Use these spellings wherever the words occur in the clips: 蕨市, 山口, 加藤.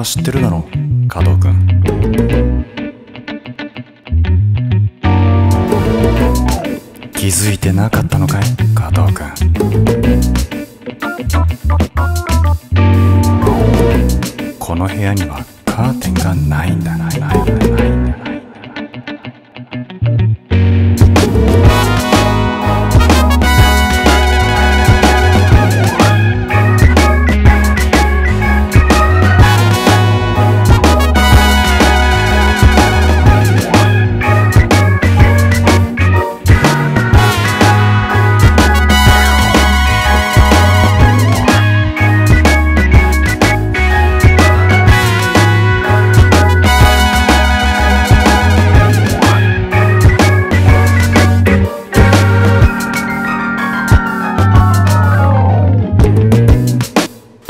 は知ってるだろう、加藤君。気づいてなかったのかい、加藤君。この部屋にはカーテンがないんだな。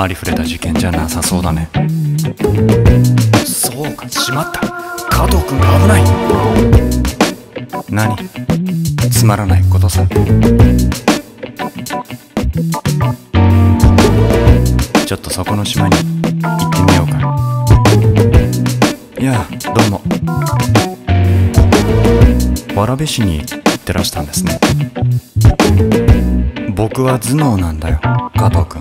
ありふれた事件じゃなさそうだね。そうか、しまった、加藤君が危ない。何、つまらないことさ。ちょっとそこの島に行ってみようか。いや、どうも。蕨市に行ってらしたんですね。僕は頭脳なんだよ、加藤君。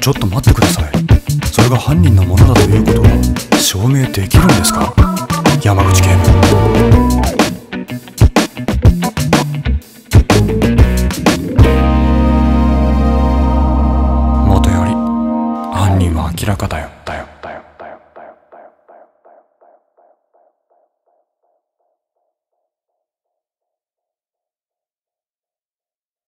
ちょっと待ってください。それが犯人のものだということは証明できるんですか、山口警部。もとより犯人は明らかだよ。